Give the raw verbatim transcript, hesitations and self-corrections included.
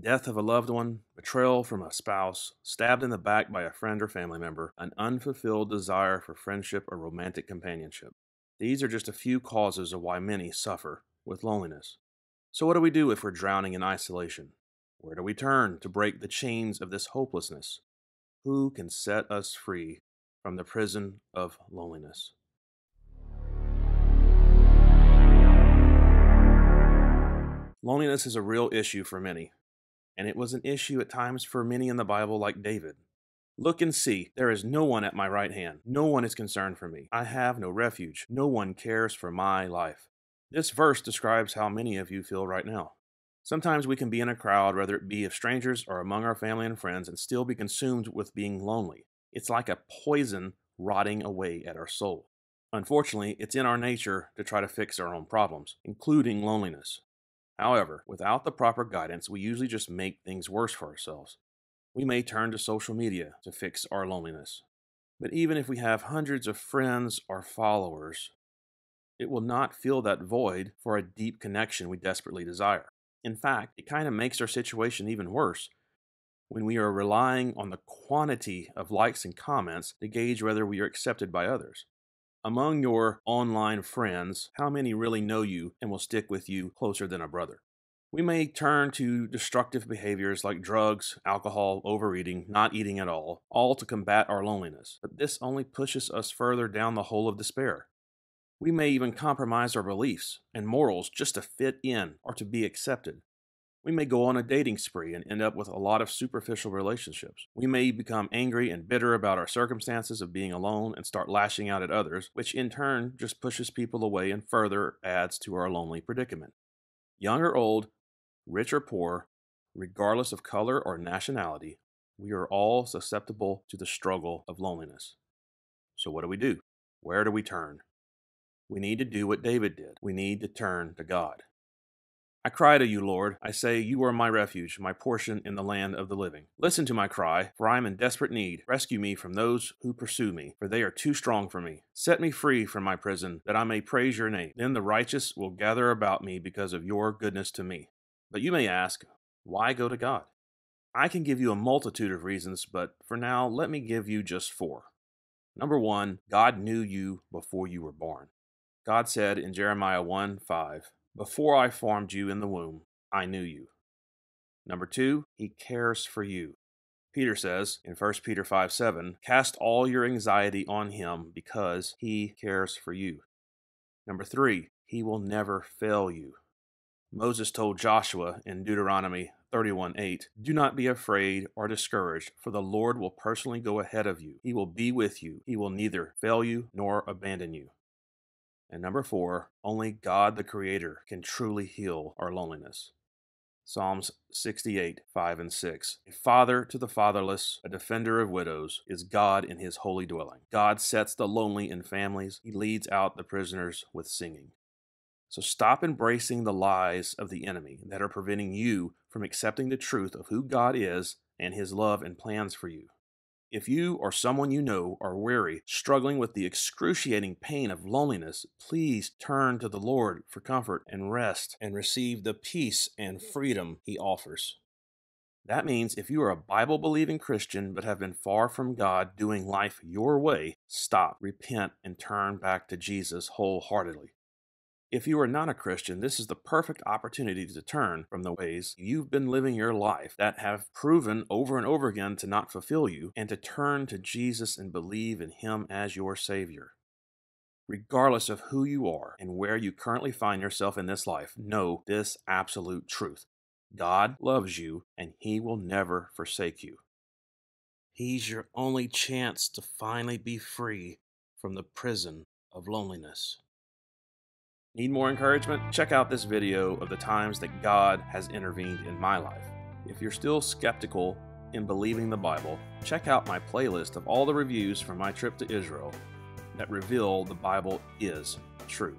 death of a loved one, betrayal from a spouse, stabbed in the back by a friend or family member, an unfulfilled desire for friendship or romantic companionship. These are just a few causes of why many suffer with loneliness. So what do we do if we're drowning in isolation? Where do we turn to break the chains of this hopelessness? Who can set us free from the prison of loneliness? Loneliness is a real issue for many, and it was an issue at times for many in the Bible, like David. Look and see, there is no one at my right hand. No one is concerned for me. I have no refuge. No one cares for my life. This verse describes how many of you feel right now. Sometimes we can be in a crowd, whether it be of strangers or among our family and friends, and still be consumed with being lonely. It's like a poison rotting away at our soul. Unfortunately, it's in our nature to try to fix our own problems, including loneliness. However, without the proper guidance, we usually just make things worse for ourselves. We may turn to social media to fix our loneliness. But even if we have hundreds of friends or followers, it will not fill that void for a deep connection we desperately desire. In fact, it kind of makes our situation even worse when we are relying on the quantity of likes and comments to gauge whether we are accepted by others. Among your online friends, how many really know you and will stick with you closer than a brother? We may turn to destructive behaviors like drugs, alcohol, overeating, not eating at all, all to combat our loneliness. But this only pushes us further down the hole of despair. We may even compromise our beliefs and morals just to fit in or to be accepted. We may go on a dating spree and end up with a lot of superficial relationships. We may become angry and bitter about our circumstances of being alone and start lashing out at others, which in turn just pushes people away and further adds to our lonely predicament. Young or old, rich or poor, regardless of color or nationality, we are all susceptible to the struggle of loneliness. So what do we do? Where do we turn? We need to do what David did. We need to turn to God. I cry to you, Lord. I say, you are my refuge, my portion in the land of the living. Listen to my cry, for I am in desperate need. Rescue me from those who pursue me, for they are too strong for me. Set me free from my prison, that I may praise your name. Then the righteous will gather about me because of your goodness to me. But you may ask, why go to God? I can give you a multitude of reasons, but for now, let me give you just four. Number one, God knew you before you were born. God said in Jeremiah one five, before I formed you in the womb, I knew you. Number two, he cares for you. Peter says in First Peter five seven, cast all your anxiety on him because he cares for you. Number three, he will never fail you. Moses told Joshua in Deuteronomy thirty-one eight, do not be afraid or discouraged, for the Lord will personally go ahead of you. He will be with you. He will neither fail you nor abandon you. And number four, only God the Creator can truly heal our loneliness. Psalms sixty-eight five and six, a father to the fatherless, a defender of widows, is God in his holy dwelling. God sets the lonely in families. He leads out the prisoners with singing. So stop embracing the lies of the enemy that are preventing you from accepting the truth of who God is and his love and plans for you. If you or someone you know are weary, struggling with the excruciating pain of loneliness, please turn to the Lord for comfort and rest and receive the peace and freedom he offers. That means if you are a Bible-believing Christian but have been far from God, doing life your way, stop, repent, and turn back to Jesus wholeheartedly. If you are not a Christian, this is the perfect opportunity to turn from the ways you've been living your life that have proven over and over again to not fulfill you, and to turn to Jesus and believe in him as your Savior. Regardless of who you are and where you currently find yourself in this life, know this absolute truth. God loves you, and he will never forsake you. He's your only chance to finally be free from the prison of loneliness. Need more encouragement? Check out this video of the times that God has intervened in my life. If you're still skeptical in believing the Bible, check out my playlist of all the reviews from my trip to Israel that reveal the Bible is true.